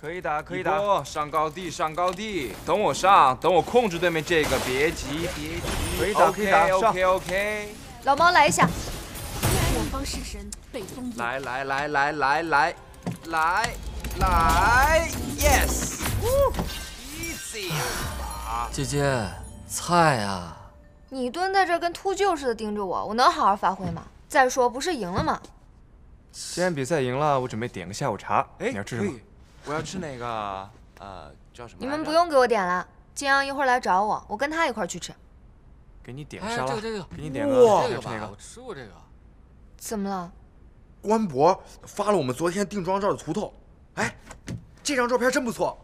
可以打，可以打。上高地，上高地，等我上，等我控制对面这个，别急，别急。可以打，可以打。OK， 老猫来一下。我方式神被封印。来来来来来来来来 ，yes，easy。姐姐，菜啊！你蹲在这跟秃鹫似的盯着我，我能好好发挥吗？再说不是赢了吗？既然比赛赢了，我准备点个下午茶。哎，你要吃什么？ 我要吃那个，叫什么？你们不用给我点了，金阳一会儿来找我，我跟他一块儿去吃。给你点个沙拉，给你点个这个吧，我吃过这个。怎么了？官博发了我们昨天定妆照的图透，哎，这张照片真不错。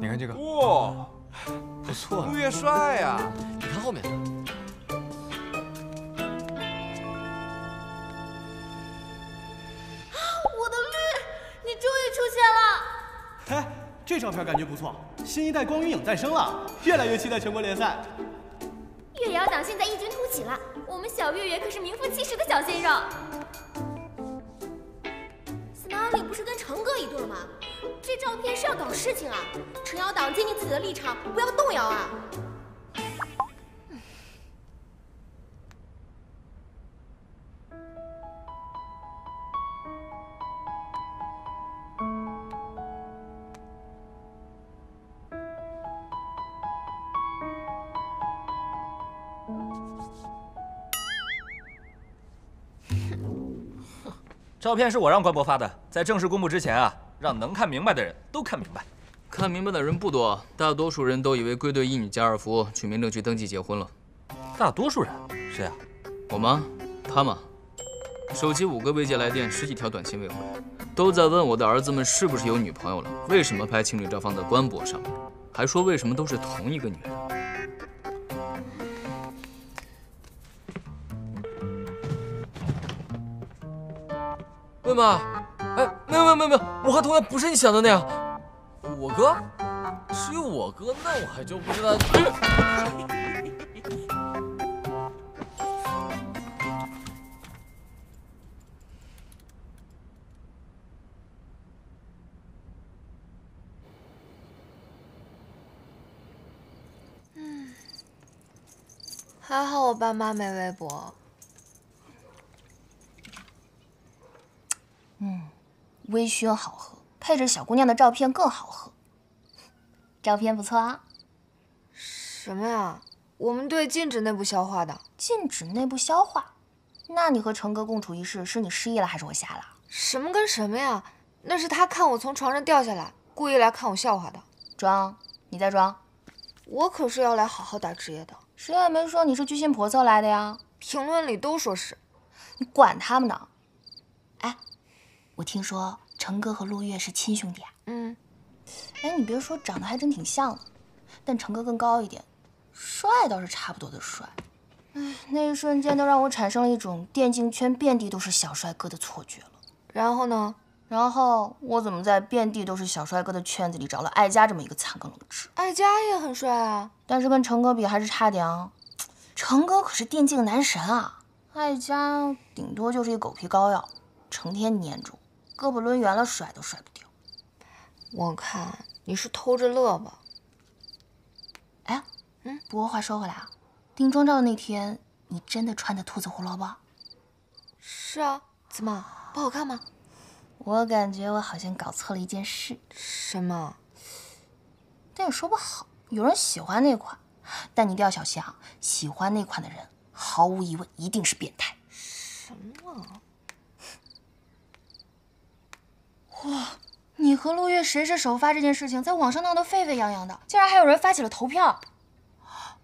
你看这个，哇，不错，陆月帅呀，你看后面的。 哎，这照片感觉不错，新一代光云影再生了，越来越期待全国联赛。月瑶党现在异军突起了，我们小月月可是名副其实的小鲜肉。Smiley 不是跟成哥一对吗？这照片是要搞事情啊！陈瑶党坚定自己的立场，不要动摇啊！照片是我让官博发的，在正式公布之前啊，让能看明白的人都看明白。看明白的人不多，大多数人都以为归队一女加二夫去民政局登记结婚了。大多数人？谁啊？我妈，他妈。手机5个未接来电，10几条短信未回，都在问我的儿子们是不是有女朋友了，为什么拍情侣照放在官博上面，还说为什么都是同一个女人。 妹妹，哎，没有，我和同学不是你想的那样。我哥，至于我哥，那我还就不知道。还好我爸妈没微博。 微醺好喝，配着小姑娘的照片更好喝。照片不错啊。什么呀？我们队禁止内部消化的。禁止内部消化？那你和成哥共处一室，是你失忆了还是我瞎了？什么跟什么呀？那是他看我从床上掉下来，故意来看我笑话的。装？你在装？我可是要来好好打职业的。谁也没说你是居心叵测来的呀。评论里都说是。你管他们呢。哎。 我听说成哥和陆月是亲兄弟啊。嗯，哎，你别说，长得还真挺像的，但成哥更高一点，帅倒是差不多的帅。哎，那一瞬间都让我产生了一种电竞圈遍地都是小帅哥的错觉了。然后呢？然后我怎么在遍地都是小帅哥的圈子里找了艾佳这么一个残羹冷炙？艾佳也很帅啊，但是跟成哥比还是差点啊。成哥可是电竞男神啊，艾佳顶多就是一狗皮膏药，成天黏着。 胳膊抡圆了，甩都甩不掉。我看你是偷着乐吧。哎，嗯，不过话说回来啊，定妆照那天，你真的穿的兔子胡萝卜？是啊，怎么不好看吗？我感觉我好像搞错了一件事。什么？但也说不好，有人喜欢那款，但你一定要小心啊！喜欢那款的人，毫无疑问一定是变态。什么？ 哇，你和陆月谁是首发这件事情，在网上闹得沸沸扬扬的，竟然还有人发起了投票。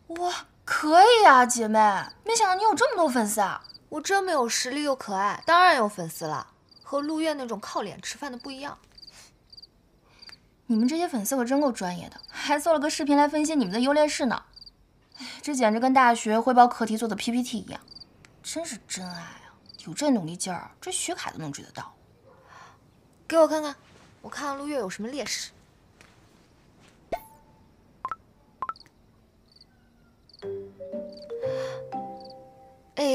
哇，可以啊，姐妹，没想到你有这么多粉丝啊！我这么有实力又可爱，当然有粉丝了。和陆月那种靠脸吃饭的不一样。你们这些粉丝可真够专业的，还做了个视频来分析你们的优劣势呢。这简直跟大学汇报课题做的 PPT 一样，真是真爱啊！有这努力劲儿，追徐凯都能追得到。 给我看看，我看看陆月有什么劣势。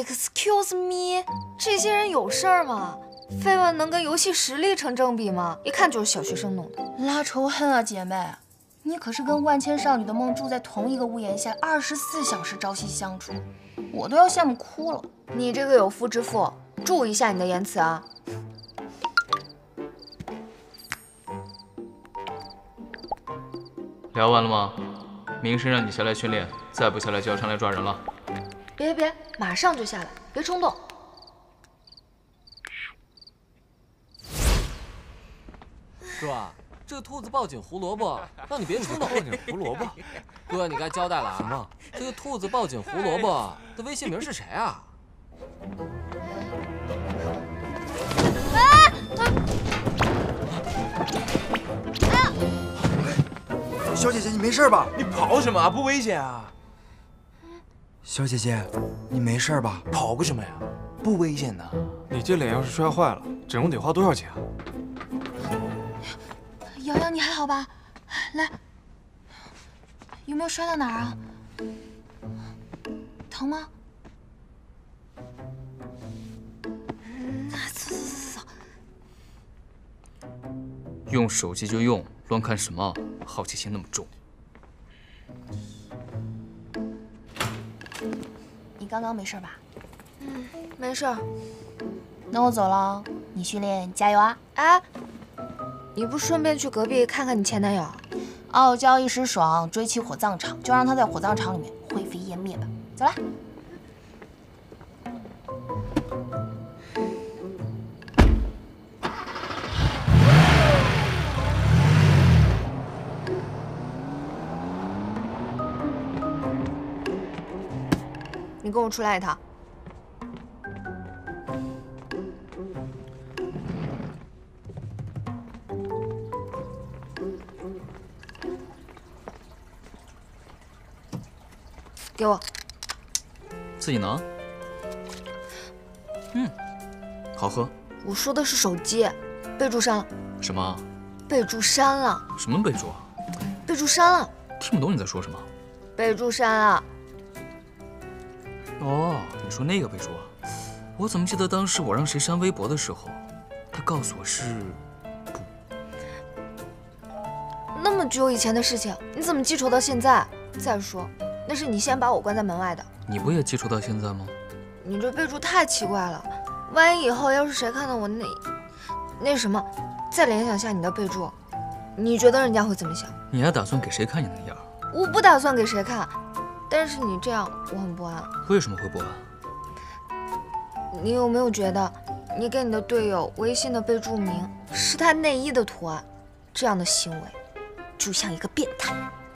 Excuse me， 这些人有事儿吗？绯闻能跟游戏实力成正比吗？一看就是小学生弄的，拉仇恨啊，姐妹！你可是跟万千少女的梦住在同一个屋檐下，24小时朝夕相处，我都要羡慕哭了。你这个有夫之妇，注意一下你的言辞啊！ 聊完了吗？明生让你下来训练，再不下来就要上来抓人了。别，马上就下来，别冲动。哥，这兔子抱紧胡萝卜，让你别冲动。抱紧胡萝卜，哥你该交代了啊！什么？这个兔子抱紧胡萝卜的微信名是谁啊？啊！ 小姐姐，你没事吧？你跑什么啊？不危险啊！小姐姐，你没事吧？跑个什么呀？不危险的。你这脸要是摔坏了，整容得花多少钱啊？瑶瑶，你还好吧？来，有没有摔到哪儿啊？疼吗？走。用手机就用。 乱看什么？好奇心那么重。你刚刚没事吧？嗯，没事。那我走了，你训练加油啊！哎，你不顺便去隔壁看看你前男友？傲娇一时爽，追妻火葬场，就让他在火葬场里面灰飞烟灭吧。走了。 你跟我出来一趟。给我。自己拿。嗯，好喝。我说的是手机，备注删了。什么？备注删了。什么备注啊？备注删了。听不懂你在说什么。备注删了。 哦，你说那个备注啊？我怎么记得当时我让谁删微博的时候，他告诉我是不。那么久以前的事情，你怎么记仇到现在？再说，那是你先把我关在门外的。你不也记仇到现在吗？你这备注太奇怪了，万一以后要是谁看到我那什么，再联想下你的备注，你觉得人家会怎么想？你还打算给谁看你那样？我不打算给谁看。 但是你这样，我很不安。为什么会不安？你有没有觉得，你给你的队友微信的备注名是他内衣的图案，这样的行为，就像一个变态。